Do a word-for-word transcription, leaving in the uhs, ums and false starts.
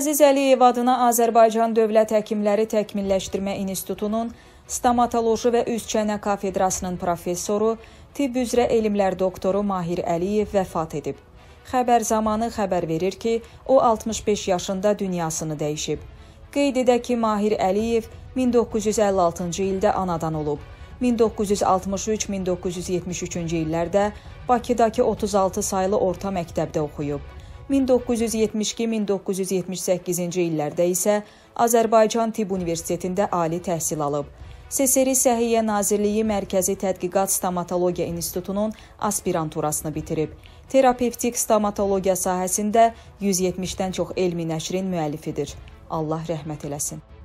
Aziz Əliyev adına Azərbaycan Dövlət Həkimləri Təkmilləşdirmə İnstitutunun Stomatoloji və Üz-çənə kafedrasının professoru, tibb üzrə elmlər doktoru Mahir Əliyev vəfat edib. Xəbər Zamanı xəbər verir ki, o altmış beş yaşında dünyasını dəyişib. Qeyd edək ki, Mahir Əliyev min doqquz yüz əlli altıncı ildə anadan olub. min doqquz yüz altmış üç - min doqquz yüz yetmiş üçüncü illərdə Bakıdakı otuz altı saylı orta məktəbdə oxuyub. min doqquz yüz yetmiş iki - min doqquz yüz yetmiş səkkizinci illərdə isə Azərbaycan Tibb Universitetində ali təhsil alıb. SSRİ Səhiyyə Nazirliyi Mərkəzi Tədqiqat Stomatologiya İnstitutunun aspiranturasını bitirib. Terapevtik stomatologiya sahəsində yüz yetmişdən çox elmi nəşrin müəllifidir. Allah rəhmət eləsin.